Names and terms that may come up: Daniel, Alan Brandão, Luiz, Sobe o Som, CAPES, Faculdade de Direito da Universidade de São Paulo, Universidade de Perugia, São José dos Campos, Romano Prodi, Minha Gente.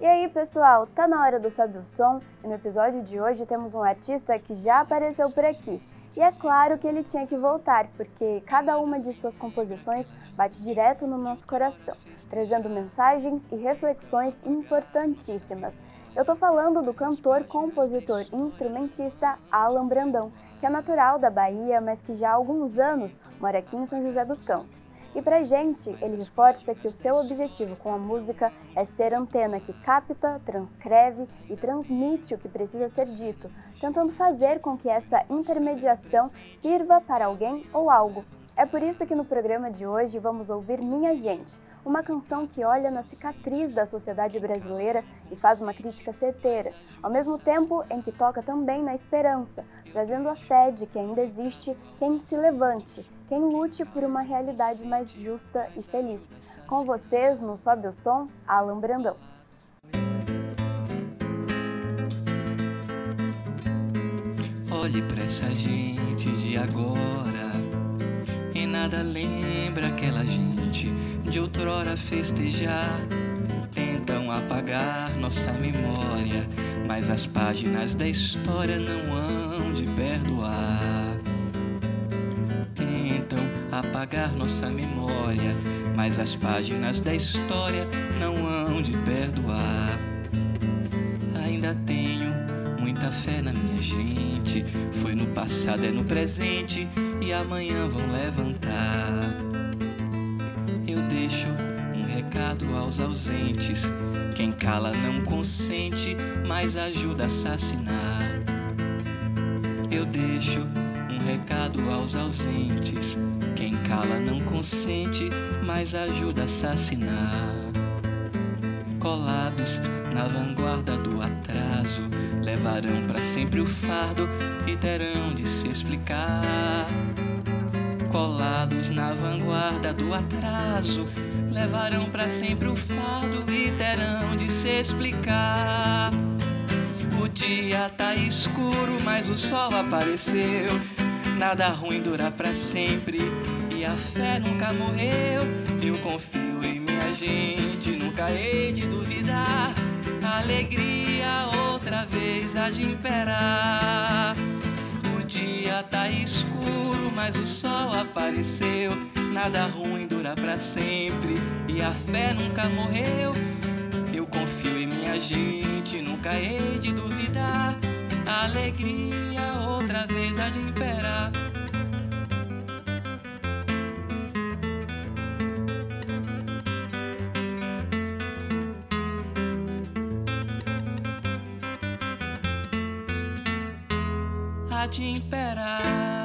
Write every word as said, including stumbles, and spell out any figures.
E aí pessoal, tá na hora do Sobe o Som e no episódio de hoje temos um artista que já apareceu por aqui. E é claro que ele tinha que voltar, porque cada uma de suas composições bate direto no nosso coração, trazendo mensagens e reflexões importantíssimas. Eu tô falando do cantor, compositor e instrumentista Alan Brandão, que é natural da Bahia, mas que já há alguns anos mora aqui em São José dos Campos. E pra gente, ele reforça que o seu objetivo com a música é ser antena que capta, transcreve e transmite o que precisa ser dito, tentando fazer com que essa intermediação sirva para alguém ou algo. É por isso que no programa de hoje vamos ouvir Minha Gente, uma canção que olha na cicatriz da sociedade brasileira e faz uma crítica certeira, ao mesmo tempo em que toca também na esperança, trazendo a fé de que ainda existe quem se levante, quem lute por uma realidade mais justa e feliz. Com vocês, no Sobe o Som, Alan Brandão. Olhe pra essa gente de agora e nada lembra aquela gente de outrora festejar. Tentam apagar nossa memória, mas as páginas da história não hão de perdoar. Tentam apagar nossa memória, mas as páginas da história não hão de perdoar. Ainda tenho muita fé na minha gente, foi no passado, é no presente e amanhã vão levantar. Eu deixo um recado aos ausentes, quem cala não consente, mas ajuda a assassinar. Eu deixo um recado aos ausentes, quem cala não consente, mas ajuda a assassinar. Colados na vanguarda do atraso, levarão para sempre o fardo e terão de se explicar. Colados na vanguarda do atraso, levarão para sempre o fardo e terão de se explicar. O dia tá escuro, mas o sol apareceu. Nada ruim dura para sempre e a fé nunca morreu. Eu confio em minha gente, nunca hei de duvidar. A alegria outra vez há de imperar. O dia tá escuro, mas o sol apareceu. Nada ruim dura pra sempre e a fé nunca morreu. Eu confio em minha gente, nunca hei de duvidar. A alegria outra vez há de imperar. Há de imperar.